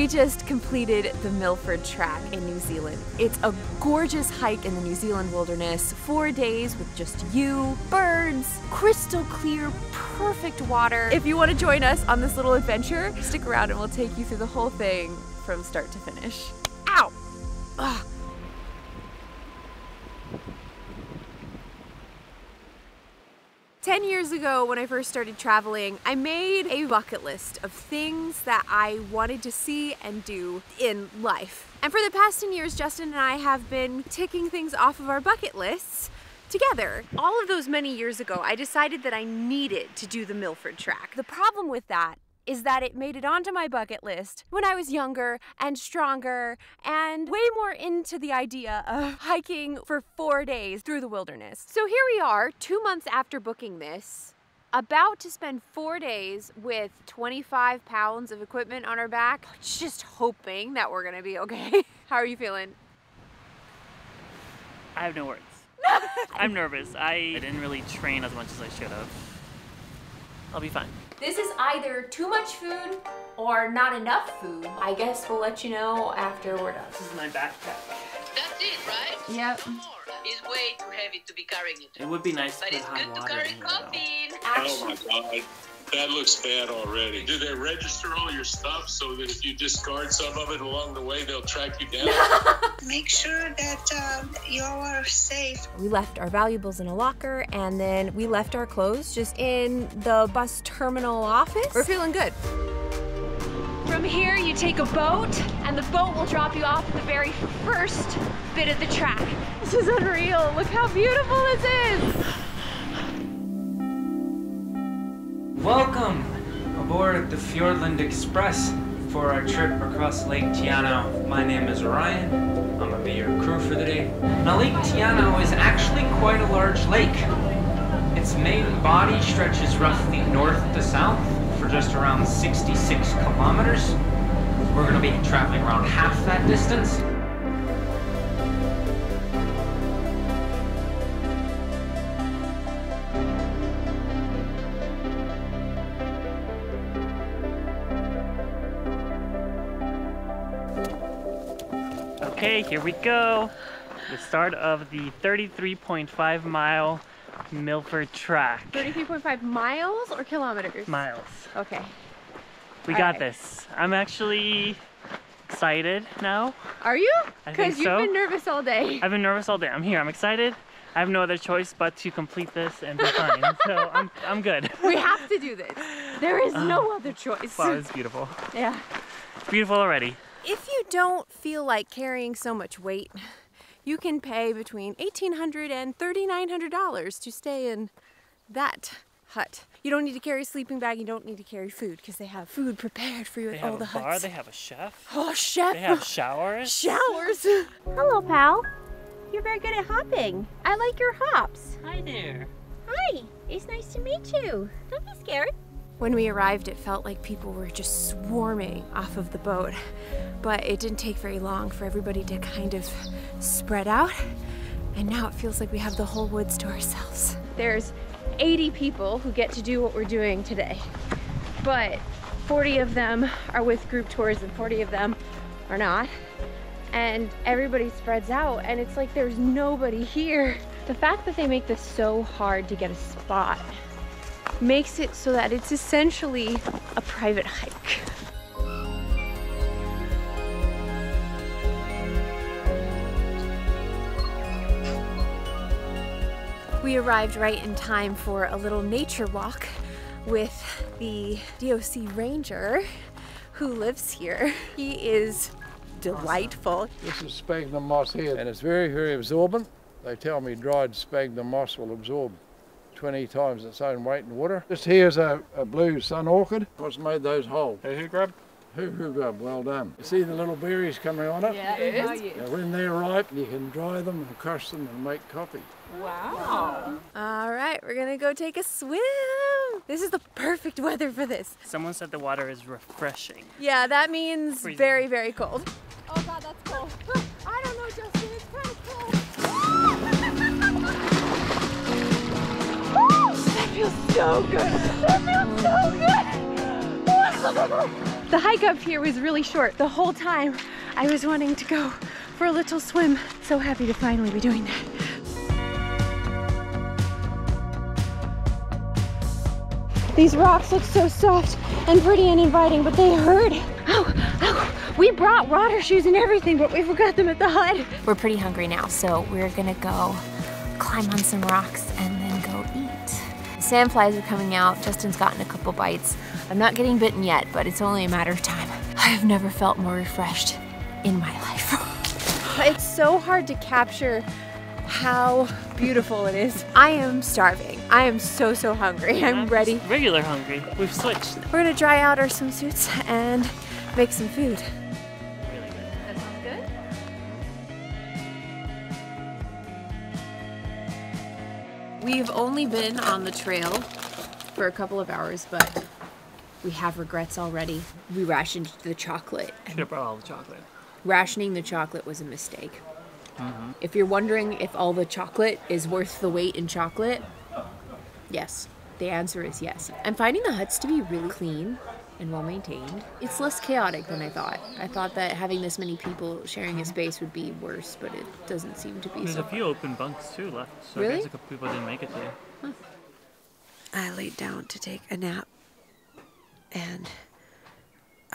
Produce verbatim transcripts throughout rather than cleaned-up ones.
We just completed the Milford Track in New Zealand. It's a gorgeous hike in the New Zealand wilderness, four days with just you, birds, crystal clear, perfect water. If you want to join us on this little adventure, stick around and we'll take you through the whole thing from start to finish. Ow! Ugh. Ten years ago, when I first started traveling, I made a bucket list of things that I wanted to see and do in life. And for the past ten years, Justin and I have been ticking things off of our bucket lists together. All of those many years ago, I decided that I needed to do the Milford Track. The problem with that is that it made it onto my bucket list when I was younger and stronger and way more into the idea of hiking for four days through the wilderness. So here we are, two months after booking this, about to spend four days with twenty-five pounds of equipment on our back, just hoping that we're gonna be okay. How are you feeling? I have no words. I'm nervous. I didn't really train as much as I should have. I'll be fine. This is either too much food or not enough food. I guess we'll let you know after we're done. This is my backpack. That's it, right? Yep. No more. It's way too heavy to be carrying it. It would be nice but to But it's good to carry coffee. Oh my God, that looks bad already. Do they register all your stuff so that if you discard some of it along the way, they'll track you down? Make sure that um, you're safe. We left our valuables in a locker, and then we left our clothes just in the bus terminal office. We're feeling good. From here, you take a boat, and the boat will drop you off at the very first bit of the track. This is unreal. Look how beautiful this is. Welcome aboard the Fjordland Express for our trip across Lake Te Anau. My name is Orion. I'm gonna be your crew for the day. Now, Lake Te Anau is actually quite a large lake. Its main body stretches roughly north to south for just around sixty-six kilometers. We're gonna be traveling around half that distance. Okay, here we go. The start of the thirty-three point five mile Milford Track. thirty-three point five miles or kilometers? Miles. Okay. We All got right. this. I'm actually excited now. Are you? Because you've so. been nervous all day. I've been nervous all day. I'm here. I'm excited. I have no other choice but to complete this and be fine. So I'm, I'm good. We have to do this. There is no um, other choice. Wow, it's beautiful. Yeah. Beautiful already. If you don't feel like carrying so much weight, you can pay between eighteen hundred dollars and thirty-nine hundred dollars to stay in that hut. You don't need to carry a sleeping bag, you don't need to carry food, because they have food prepared for you at all the huts. They have a bar, they have a chef. Oh, chef! They have showers. Showers! Hello, pal. You're very good at hopping. I like your hops. Hi there. Hi, it's nice to meet you. Don't be scared. When we arrived, it felt like people were just swarming off of the boat, but it didn't take very long for everybody to kind of spread out, and now it feels like we have the whole woods to ourselves. There's eighty people who get to do what we're doing today, but forty of them are with group tours and forty of them are not, and everybody spreads out, and it's like there's nobody here. The fact that they make this so hard to get a spot makes it so that it's essentially a private hike. We arrived right in time for a little nature walk with the D O C ranger who lives here. He is delightful. This is sphagnum moss here, and it's very, very absorbent. They tell me dried sphagnum moss will absorb twenty times its own weight in water. This here is a, a blue sun orchid. What's made those whole? Hoo hoo grub. Hoo hoo grub, well done. You see the little berries coming on it? Yeah, it is. Now, when they're ripe, you can dry them and crush them and make coffee. Wow. wow. All right, we're gonna go take a swim. This is the perfect weather for this. Someone said the water is refreshing. Yeah, that means Freezing. very, very cold. Oh God, that's cold. I don't know, Justin, it's kind of cold. That feels so good. That feels so good. The hike up here was really short. The whole time I was wanting to go for a little swim. So happy to finally be doing that. These rocks look so soft and pretty and inviting, but they hurt. Oh, oh, we brought water shoes and everything, but we forgot them at the hut. We're pretty hungry now, so we're gonna go climb on some rocks and then go eat. Sandflies are coming out. Justin's gotten a couple bites. I'm not getting bitten yet, but it's only a matter of time. I've never felt more refreshed in my life. It's so hard to capture how beautiful it is. I am starving. I am so, so hungry. I'm ready. Regular hungry. We've switched. We're gonna dry out our swimsuits and make some food. Really good. That sounds good. We've only been on the trail for a couple of hours, but we have regrets already. We rationed the chocolate. Should have brought all the chocolate. Rationing the chocolate was a mistake. Mm-hmm. If you're wondering if all the chocolate is worth the wait in chocolate, yes. The answer is yes. I'm finding the huts to be really clean and well maintained. It's less chaotic than I thought. I thought that having this many people sharing a space would be worse, but it doesn't seem to be. There's so a few open bunks too left, so really? I guess a couple people didn't make it there. Huh. I laid down to take a nap, and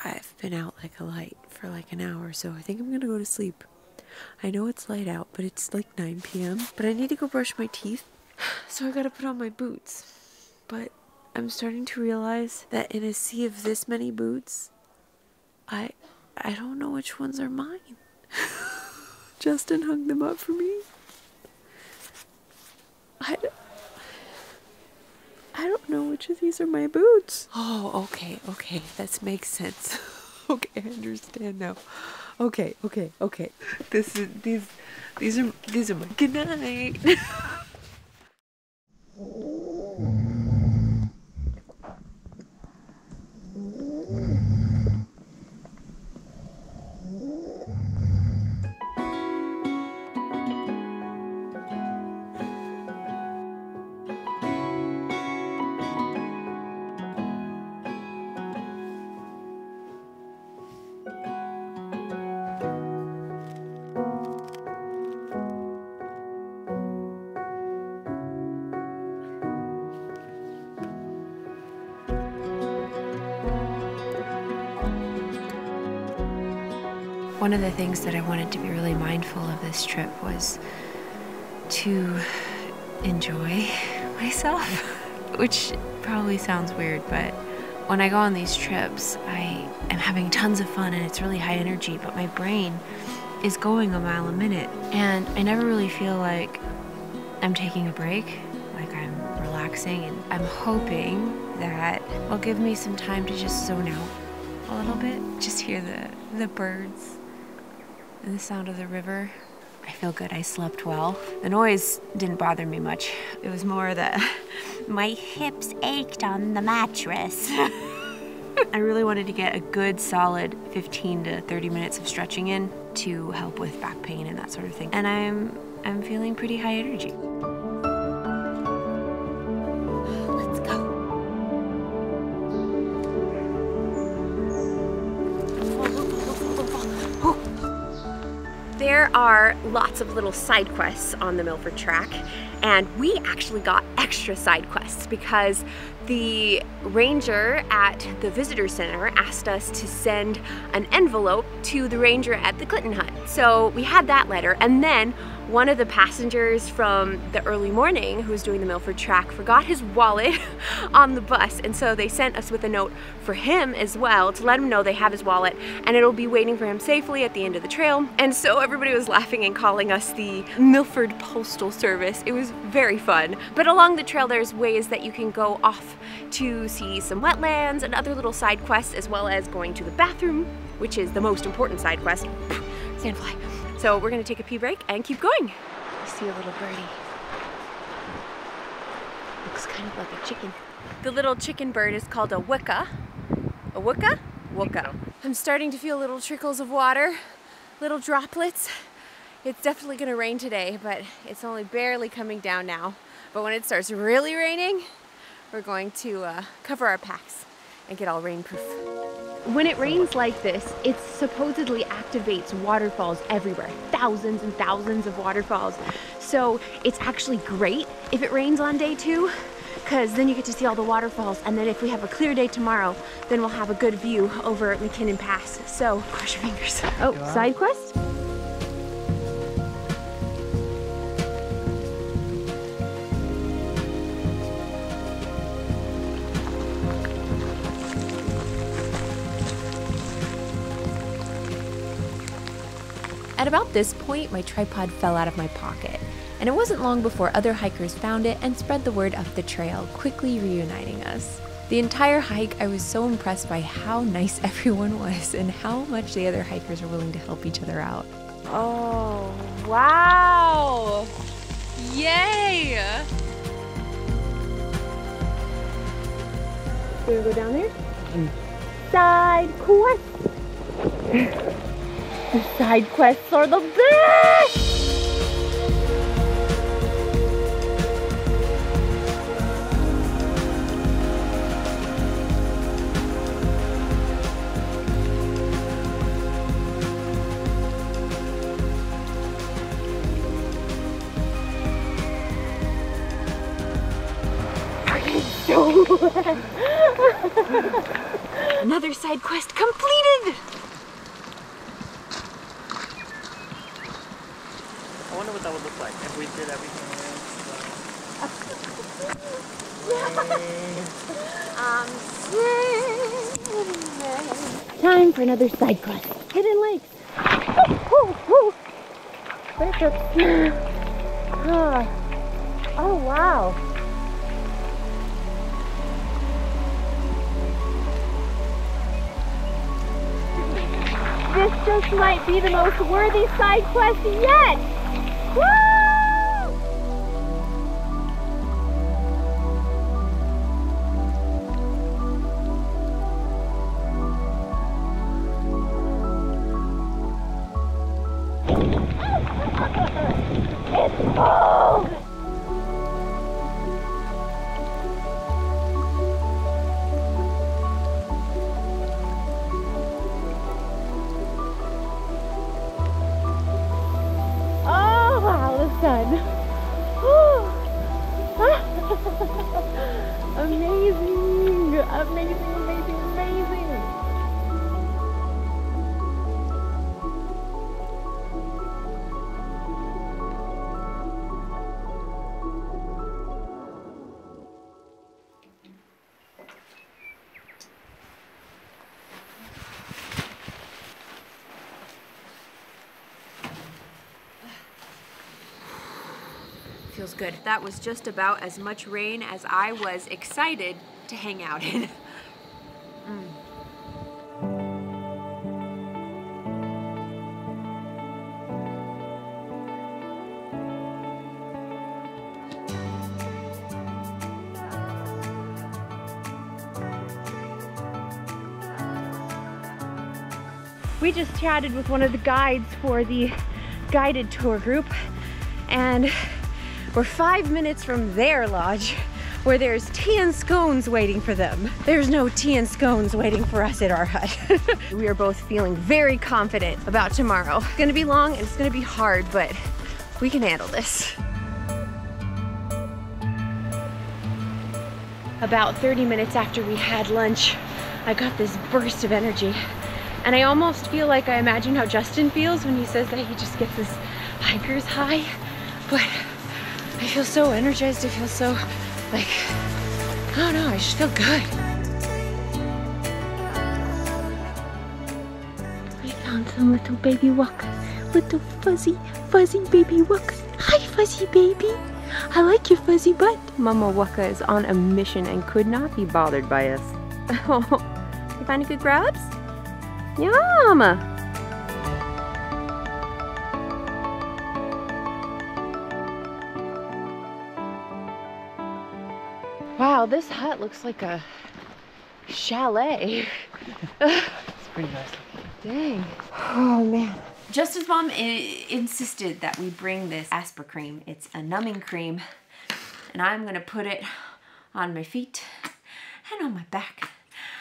I've been out like a light for like an hour, so I think I'm gonna go to sleep. I know it's light out, but it's like nine p m But I need to go brush my teeth, so I gotta put on my boots. But I'm starting to realize that in a sea of this many boots, I I don't know which ones are mine. Justin hung them up for me. I, I don't know which of these are my boots. Oh, okay, okay, that makes sense. Okay, I understand now. Okay, okay, okay. This is these these are these are my good night. One of the things that I wanted to be really mindful of this trip was to enjoy myself, which probably sounds weird, but when I go on these trips, I am having tons of fun and it's really high energy, but my brain is going a mile a minute. And I never really feel like I'm taking a break, like I'm relaxing, and I'm hoping that will give me some time to just zone out a little bit, just hear the, the birds. And the sound of the river. I feel good, I slept well. The noise didn't bother me much. It was more that my hips ached on the mattress. I really wanted to get a good solid fifteen to thirty minutes of stretching in to help with back pain and that sort of thing. And I'm, I'm feeling pretty high energy. There are lots of little side quests on the Milford Track, and we actually got extra side quests because the ranger at the visitor center asked us to send an envelope to the ranger at the Clinton Hut. So we had that letter, and then one of the passengers from the early morning who was doing the Milford Track forgot his wallet on the bus, and so they sent us with a note for him as well to let him know they have his wallet and it'll be waiting for him safely at the end of the trail. And so everybody was laughing and calling us the Milford Postal Service. It was very fun. But along the trail there's ways that you can go off to see some wetlands and other little side quests, as well as going to the bathroom, which is the most important side quest. Sandfly. So we're gonna take a pee break and keep going. I see a little birdie. Looks kind of like a chicken. The little chicken bird is called a weka. A weka? Weka. So. I'm starting to feel little trickles of water, little droplets. It's definitely gonna rain today, but it's only barely coming down now. But when it starts really raining, we're going to uh, cover our packs and get all rainproof. When it rains like this, it supposedly activates waterfalls everywhere, thousands and thousands of waterfalls. So it's actually great if it rains on day two, because then you get to see all the waterfalls. And then if we have a clear day tomorrow, then we'll have a good view over at McKinnon Pass. So cross your fingers. Oh, side quest? At about this point, my tripod fell out of my pocket, and it wasn't long before other hikers found it and spread the word up the trail, quickly reuniting us. The entire hike, I was so impressed by how nice everyone was and how much the other hikers were willing to help each other out. Oh, wow! Yay! You wanna go down there? Side quest! The side quests are the best! Another side quest completed! I wonder what that would look like if we did everything else. Time for another side quest. Hidden lakes. Oh, oh, oh. Oh wow. This just might be the most worthy side quest yet. Woo! It's cold! Amazing! Amazing, amazing, amazing! Feels good. That was just about as much rain as I was excited to hang out in. mm. We just chatted with one of the guides for the guided tour group, and we're five minutes from their lodge where there's tea and scones waiting for them. There's no tea and scones waiting for us at our hut. We are both feeling very confident about tomorrow. It's gonna be long and it's gonna be hard, but we can handle this. About thirty minutes after we had lunch, I got this burst of energy. And I almost feel like I imagine how Justin feels when he says that he just gets this hiker's high, but I feel so energized, I feel so, like, I don't know, I just feel good. I found some little baby weka, little fuzzy, fuzzy baby weka. Hi, fuzzy baby. I like your fuzzy butt. Mama weka is on a mission and could not be bothered by us. Oh, you finding good grubs? Yum! Wow, this hut looks like a chalet. It's pretty nice looking. Dang. Oh, man. Justin's mom I insisted that we bring this asper cream. It's a numbing cream, and I'm gonna put it on my feet and on my back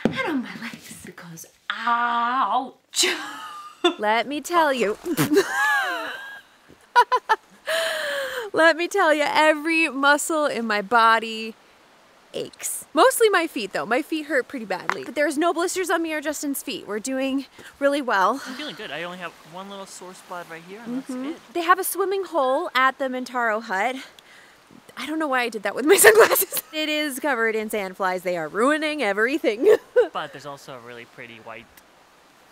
and And on my legs, it goes, ouch. Let me tell you. Let me tell you, every muscle in my body aches. Mostly my feet though. My feet hurt pretty badly. But there's no blisters on me or Justin's feet. We're doing really well. I'm feeling good. I only have one little sore spot right here and mm-hmm. that's it. They have a swimming hole at the Mintaro Hut. I don't know why I did that with my sunglasses. It is covered in sandflies. They are ruining everything. But there's also a really pretty white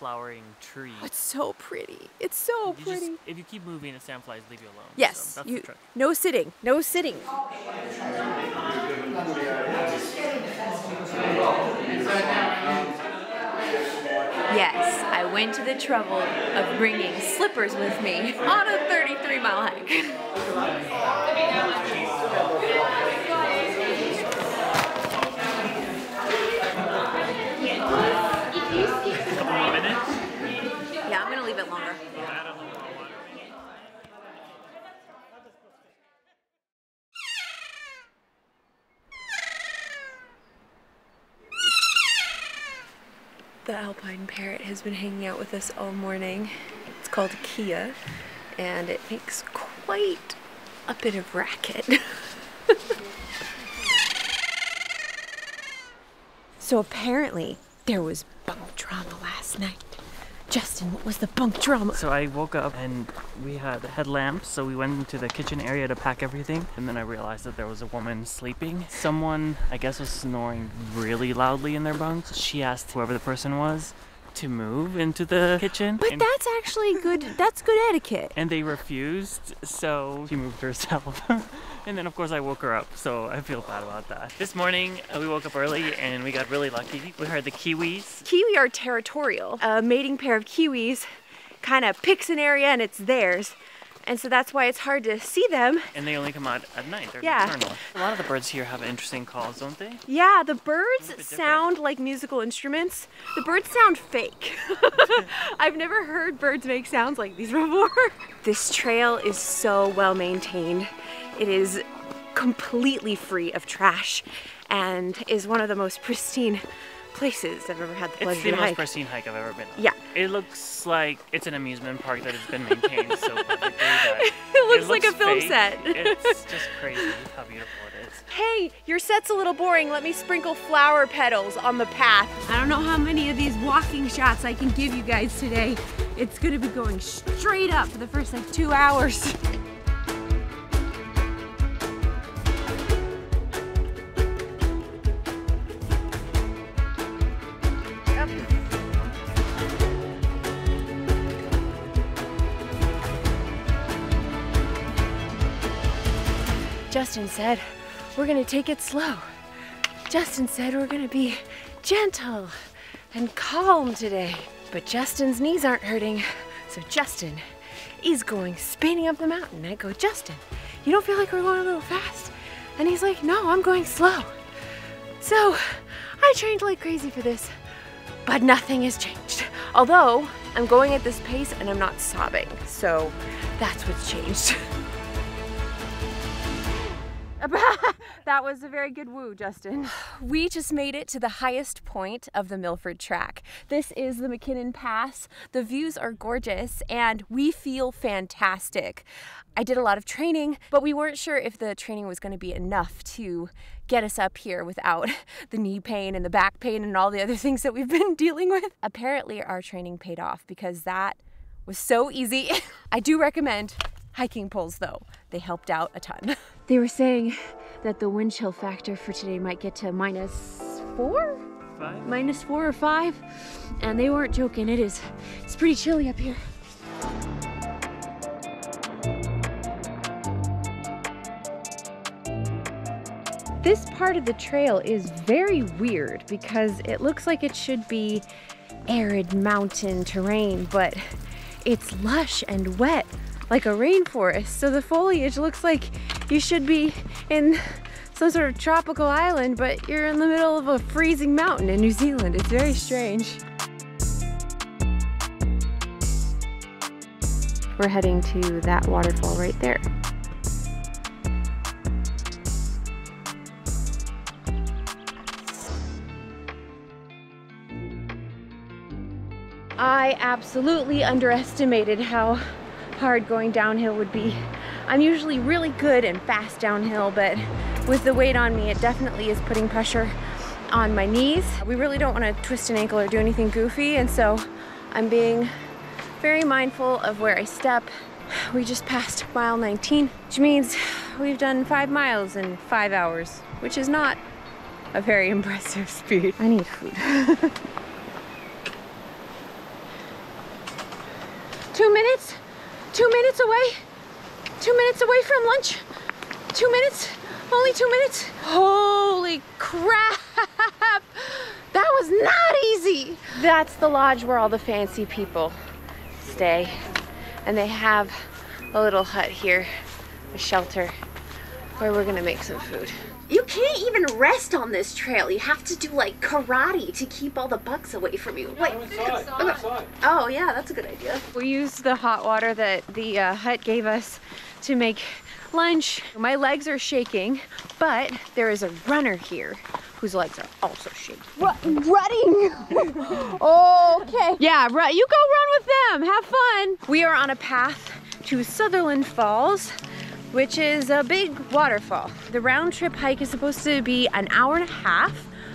flowering tree. Oh, it's so pretty. It's so you pretty. Just, if you keep moving, the sandflies leave you alone. Yes. So that's you, the trick. No sitting. No sitting. Yes, I went to the trouble of bringing slippers with me on a thirty-three mile hike. A couple more minutes? Yeah, I'm going to leave it longer. The alpine parrot has been hanging out with us all morning. It's called Kia, and it makes quite a bit of racket. So apparently there was bunk drama last night. Justin, what was the bunk drama? So I woke up and we had headlamps, so we went into the kitchen area to pack everything, and then I realized that there was a woman sleeping. Someone, I guess, was snoring really loudly in their bunk. She asked whoever the person was to move into the kitchen. But that's actually good, that's good etiquette. And they refused, so she moved herself. And then of course I woke her up, so I feel bad about that. This morning uh, we woke up early and we got really lucky. We heard the kiwis. Kiwi are territorial. A mating pair of kiwis kind of picks an area and it's theirs. And so that's why it's hard to see them. And they only come out at night. They're yeah. nocturnal. A lot of the birds here have interesting calls, don't they? Yeah, the birds sound like musical instruments. The birds sound fake. I've never heard birds make sounds like these before. This trail is so well maintained. It is completely free of trash and is one of the most pristine places I've ever had the pleasure to hike. It's the most pristine hike I've ever been on. Yeah. It looks like it's an amusement park that has been maintained so perfectly that it looks, it looks like a film fake. set. It's just crazy how beautiful it is. Hey, your set's a little boring. Let me sprinkle flower petals on the path. I don't know how many of these walking shots I can give you guys today. It's gonna be going straight up for the first like two hours. Justin said, we're gonna take it slow. Justin said, we're gonna be gentle and calm today. But Justin's knees aren't hurting, so Justin is going spinning up the mountain. I go, Justin, you don't feel like we're going a little fast? And he's like, no, I'm going slow. So I trained like crazy for this, but nothing has changed. Although I'm going at this pace and I'm not sobbing, so that's what's changed. That was a very good woo, Justin. We just made it to the highest point of the Milford Track. This is the McKinnon Pass. The views are gorgeous and we feel fantastic. I did a lot of training, but we weren't sure if the training was going to be enough to get us up here without the knee pain and the back pain and all the other things that we've been dealing with. Apparently our training paid off because that was so easy. I do recommend hiking poles though. They helped out a ton. They were saying that the wind chill factor for today might get to minus four? Five? Minus four or five. And they weren't joking, it is. It's pretty chilly up here. This part of the trail is very weird because it looks like it should be arid mountain terrain, but it's lush and wet, like a rainforest. So the foliage looks like you should be in some sort of tropical island, but you're in the middle of a freezing mountain in New Zealand. It's very strange. We're heading to that waterfall right there. I absolutely underestimated how hard going downhill would be. I'm usually really good and fast downhill, but with the weight on me, it definitely is putting pressure on my knees. We really don't want to twist an ankle or do anything goofy, and so I'm being very mindful of where I step. We just passed mile nineteen, which means we've done five miles in five hours, which is not a very impressive speed. I need food. Two minutes, two minutes away, two minutes away from lunch. Two minutes, only two minutes. Holy crap, that was not easy. That's the lodge where all the fancy people stay. And they have a little hut here, a shelter, where we're gonna make some food. You can't even rest on this trail. You have to do like karate to keep all the bugs away from you. Wait. Oh yeah, that's a good idea. We used the hot water that the uh, hut gave us to make lunch. My legs are shaking, but there is a runner here whose legs are also shaking. Ru- running! Okay. Yeah, ru- you go run with them, have fun. We are on a path to Sutherland Falls, which is a big waterfall. The round trip hike is supposed to be an hour and a half,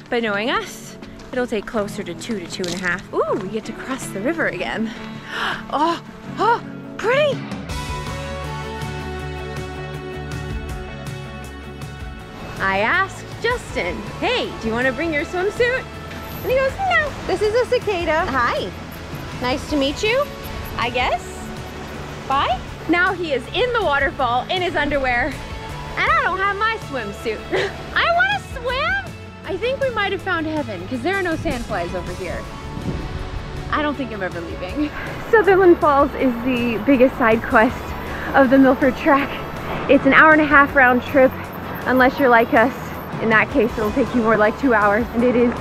but knowing us, it'll take closer to two to two and a half. Ooh, we get to cross the river again. Oh, oh, pretty! I asked Justin, hey, do you want to bring your swimsuit? And he goes, no. This is a cicada. Hi. Nice to meet you, I guess. Bye. Now he is in the waterfall in his underwear, and I don't have my swimsuit. I want to swim. I think we might have found heaven, because there are no sandflies over here. I don't think I'm ever leaving. Sutherland Falls is the biggest side quest of the Milford Track. It's an hour and a half round trip, unless you're like us. In that case, it'll take you more like two hours, and it is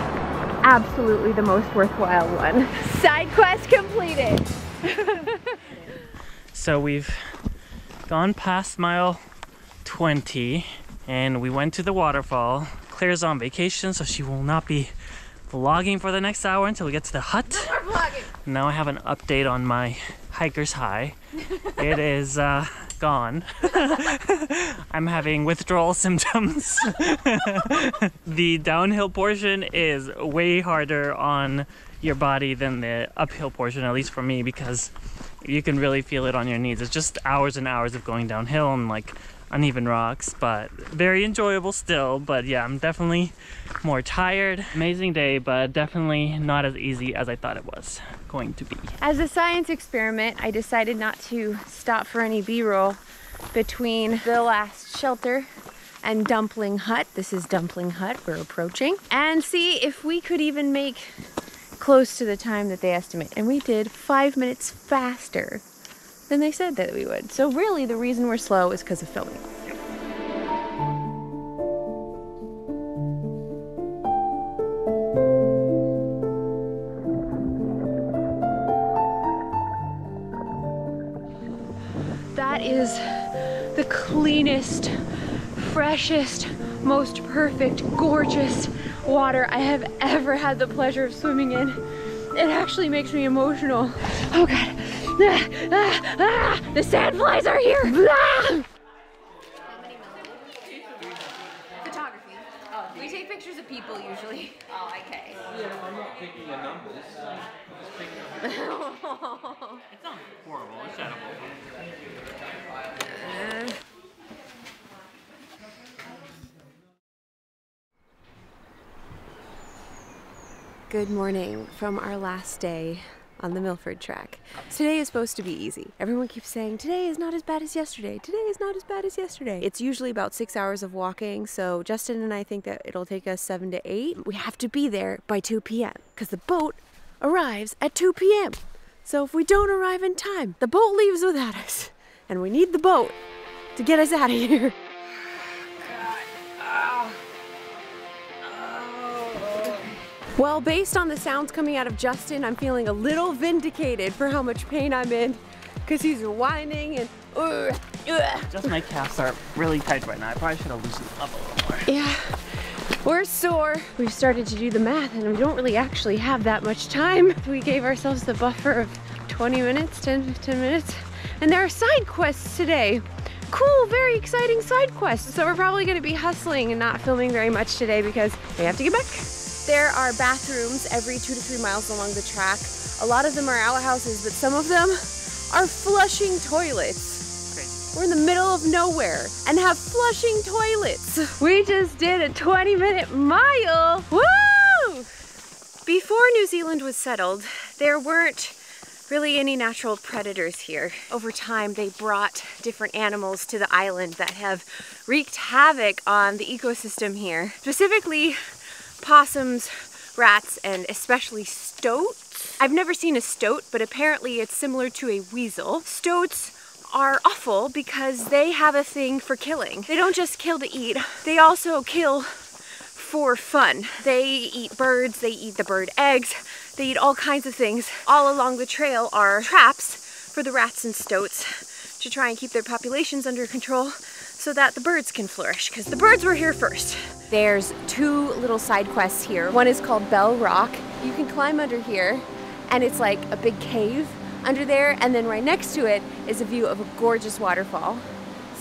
absolutely the most worthwhile one. Side quest completed. So we've gone past mile twenty, and we went to the waterfall. Claire's on vacation, so she will not be vlogging for the next hour until we get to the hut. No more vlogging. Now I have an update on my hiker's high. It is uh, gone. I'm having withdrawal symptoms. The downhill portion is way harder on your body than the uphill portion, at least for me, because you can really feel it on your knees. It's just hours and hours of going downhill and like uneven rocks, but very enjoyable still. But yeah, I'm definitely more tired. Amazing day, but definitely not as easy as I thought it was going to be. As a science experiment, I decided not to stop for any B-roll between the last shelter and Dumpling Hut. This is Dumpling Hut we're approaching, and see if we could even make close to the time that they estimate. And we did five minutes faster than they said that we would. So really the reason we're slow is because of filming. That is the cleanest, freshest, most perfect, gorgeous water I have ever had the pleasure of swimming in. It actually makes me emotional. Oh God. Ah, ah, ah, the sandflies are here. Ah. Photography. Oh, we take pictures of people usually. Oh, okay. Yeah, I'm not picking the numbers. I'm just picking the numbers. It's not horrible, it's edible. Uh, Good morning from our last day on the Milford Track. Today is supposed to be easy. Everyone keeps saying, today is not as bad as yesterday. Today is not as bad as yesterday. It's usually about six hours of walking, so Justin and I think that it'll take us seven to eight. We have to be there by two p m because the boat arrives at two p m So if we don't arrive in time, the boat leaves without us, and we need the boat to get us out of here. Well, based on the sounds coming out of Justin, I'm feeling a little vindicated for how much pain I'm in, because he's whining and uh, uh. Just my calves are really tight right now. I probably should have loosened up a little more. Yeah, We're sore. We've started to do the math and we don't really actually have that much time. We gave ourselves the buffer of twenty minutes, ten, fifteen minutes. And there are side quests today. Cool, very exciting side quests. So we're probably gonna be hustling and not filming very much today because we have to get back. There are bathrooms every two to three miles along the track. A lot of them are outhouses, but some of them are flushing toilets. Crazy. We're in the middle of nowhere and have flushing toilets. We just did a twenty minute mile. Woo! Before New Zealand was settled, there weren't really any natural predators here. Over time, they brought different animals to the island that have wreaked havoc on the ecosystem here. Specifically, possums, rats, and especially stoats. I've never seen a stoat, but apparently it's similar to a weasel. Stoats are awful because they have a thing for killing. They don't just kill to eat, they also kill for fun. They eat birds, they eat the bird eggs, they eat all kinds of things. All along the trail are traps for the rats and stoats to try and keep their populations under control so that the birds can flourish, because the birds were here first. There's two little side quests here. One is called Bell Rock. You can climb under here and it's like a big cave under there, and then right next to it is a view of a gorgeous waterfall.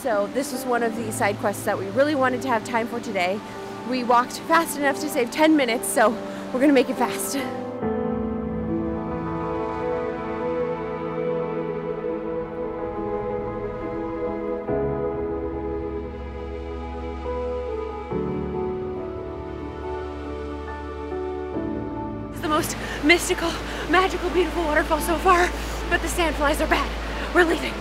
So this was one of the side quests that we really wanted to have time for today. We walked fast enough to save ten minutes, so we're gonna make it fast. Most mystical, magical, beautiful waterfall so far, but the sandflies are bad. We're leaving.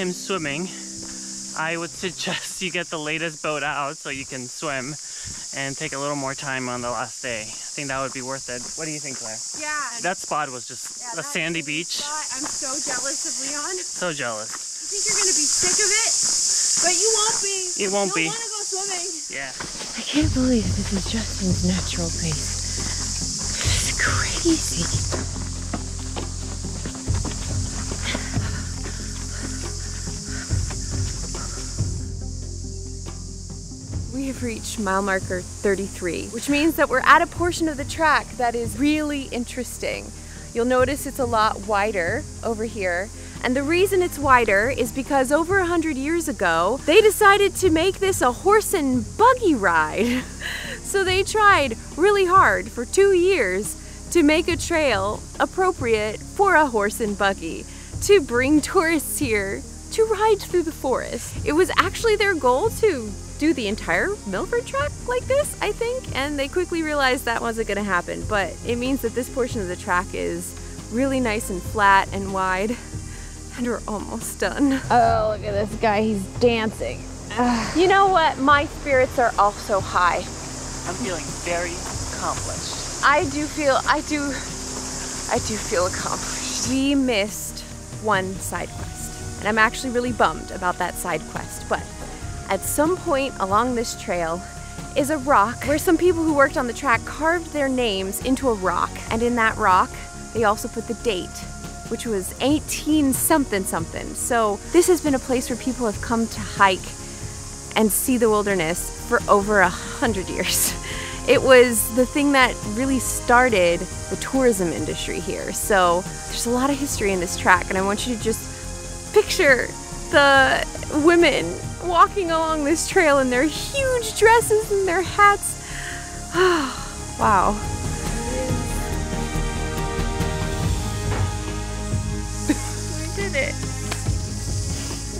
Him swimming, I would suggest you get the latest boat out so you can swim and take a little more time on the last day. I think that would be worth it. What do you think, Claire? Yeah. That spot was just yeah, a sandy beach. I'm so jealous of Leon. So jealous. You think you're gonna be sick of it, but you won't be. It won't You'll be. You'll wanna go swimming. Yeah. I can't believe this is Justin's natural pace. This is crazy. Reached mile marker thirty-three, which means that we're at a portion of the track that is really interesting. You'll notice it's a lot wider over here, and the reason it's wider is because over one hundred years ago, they decided to make this a horse and buggy ride. So they tried really hard for two years to make a trail appropriate for a horse and buggy, to bring tourists here to ride through the forest. It was actually their goal to do the entire Milford Track like this, I think, and they quickly realized that wasn't gonna happen, but it means that this portion of the track is really nice and flat and wide, and we're almost done. Oh, look at this guy, he's dancing. Ugh. You know what? My spirits are also high. I'm feeling very accomplished. I do feel, I do, I do feel accomplished. We missed one side quest, and I'm actually really bummed about that side quest, but at some point along this trail is a rock where some people who worked on the track carved their names into a rock. And in that rock, they also put the date, which was eighteen something something. So this has been a place where people have come to hike and see the wilderness for over a hundred years. It was the thing that really started the tourism industry here. So there's a lot of history in this track, and I want you to just picture the women walking along this trail in their huge dresses and their hats. Oh, wow. We did it.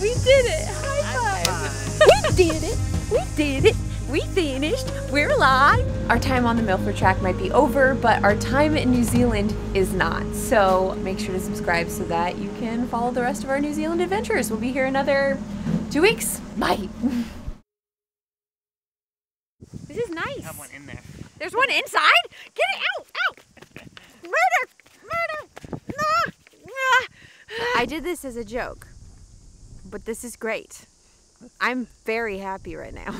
We did it. High five. We did it. We did it. We finished. We're alive. Our time on the Milford Track might be over, but our time in New Zealand is not. So make sure to subscribe so that you can follow the rest of our New Zealand adventures. We'll be here another Two weeks. Bye. This is nice. Have one in there. There's one. one inside? Get it out! Out! Murder! Murder! Nah, nah. I did this as a joke, but this is great. I'm very happy right now.